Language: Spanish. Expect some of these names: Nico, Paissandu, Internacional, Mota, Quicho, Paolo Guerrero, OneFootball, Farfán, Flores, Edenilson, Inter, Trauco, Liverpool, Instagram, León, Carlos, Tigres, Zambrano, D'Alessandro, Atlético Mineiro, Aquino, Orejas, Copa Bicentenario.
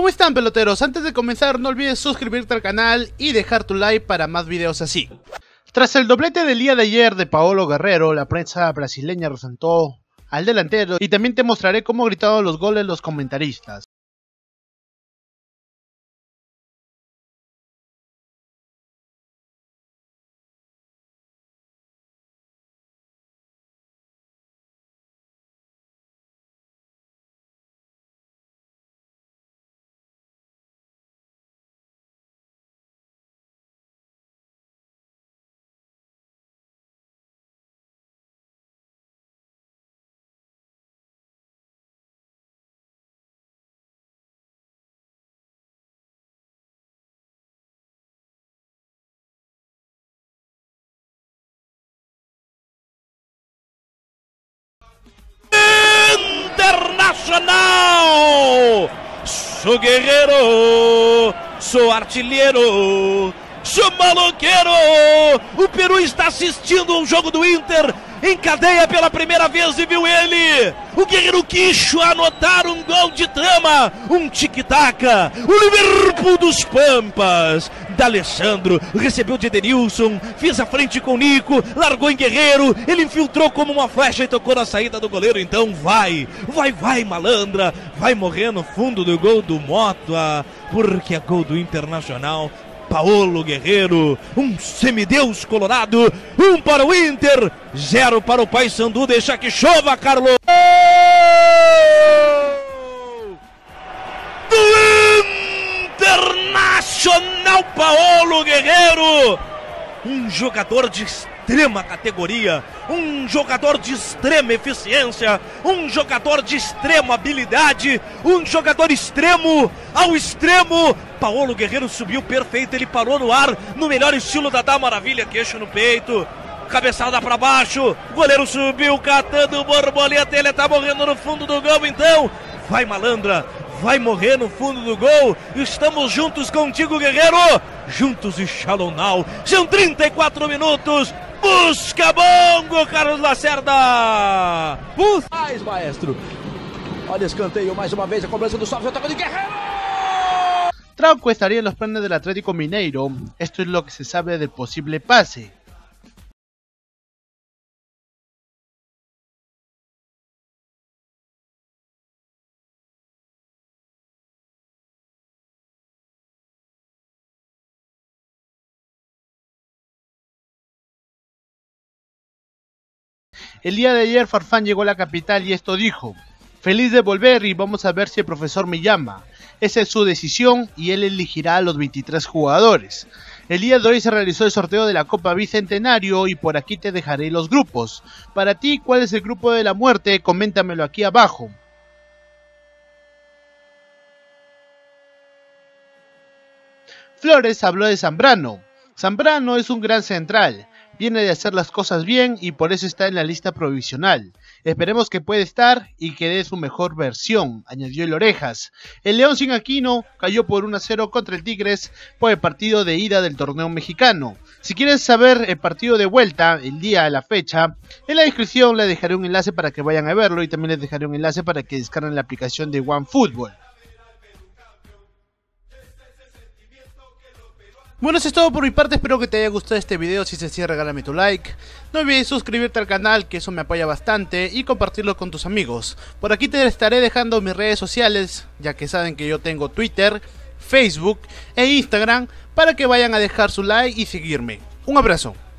¿Cómo están, peloteros? Antes de comenzar, no olvides suscribirte al canal y dejar tu like para más videos así. Tras el doblete del día de ayer de Paolo Guerrero, la prensa brasileña resaltó al delantero y también te mostraré cómo gritaron los goles los comentaristas. Internacional, su guerrero, su artilheiro, su maloqueiro. O Peru está assistindo um jogo do Inter em cadeia pela primeira vez e viu ele, o guerreiro Quicho, anotar um gol de trama, um tic-taca. O Liverpool dos Pampas, D'Alessandro recebeu de Edenilson, fez a frente com o Nico, largou em Guerreiro, ele infiltrou como uma flecha e tocou na saída do goleiro. Então vai malandra, vai morrer no fundo do gol do Mota, porque é gol do Internacional. Paolo Guerrero, um semideus colorado, um para o Inter, 0 para o Paissandu, deixa que chova, Carlos. Internacional, Paolo Guerrero, um jogador de extrema categoria, um jogador de extrema eficiência, um jogador de extrema habilidade, um jogador extremo ao extremo. Paolo Guerrero subiu perfeito, ele parou no ar, no melhor estilo da maravilha, queixo no peito, cabeçada para baixo, goleiro subiu, catando borboleta, ele tá morrendo no fundo do gol, então vai malandra, vai morrer no fundo do gol. Estamos juntos contigo, guerreiro. Juntos e Shalom Now. São 34 minutos. Busca bongo, Carlos Lacerda. Mais, maestro. Olha, escanteio mais uma vez. A cobrança do Salve. Ataque de Guerreiro. Trauco estaría en los planes del Atlético Mineiro. Esto es lo que se sabe del posible pase. El día de ayer Farfán llegó a la capital y esto dijo: feliz de volver y vamos a ver si el profesor me llama. Esa es su decisión y él elegirá a los 23 jugadores. El día de hoy se realizó el sorteo de la Copa Bicentenario y por aquí te dejaré los grupos. Para ti, ¿cuál es el grupo de la muerte? Coméntamelo aquí abajo. Flores habló de Zambrano. Zambrano es un gran central. Viene de hacer las cosas bien y por eso está en la lista provisional. Esperemos que pueda estar y que dé su mejor versión, añadió el Orejas. El León sin Aquino cayó por 1-0 contra el Tigres por el partido de ida del torneo mexicano. Si quieres saber el partido de vuelta, el día, la fecha, en la descripción les dejaré un enlace para que vayan a verlo y también les dejaré un enlace para que descarguen la aplicación de OneFootball. Bueno, eso es todo por mi parte, espero que te haya gustado este video. Si es así, regálame tu like. No olvides suscribirte al canal, que eso me apoya bastante, y compartirlo con tus amigos. Por aquí te estaré dejando mis redes sociales, ya que saben que yo tengo Twitter, Facebook e Instagram, para que vayan a dejar su like y seguirme. Un abrazo.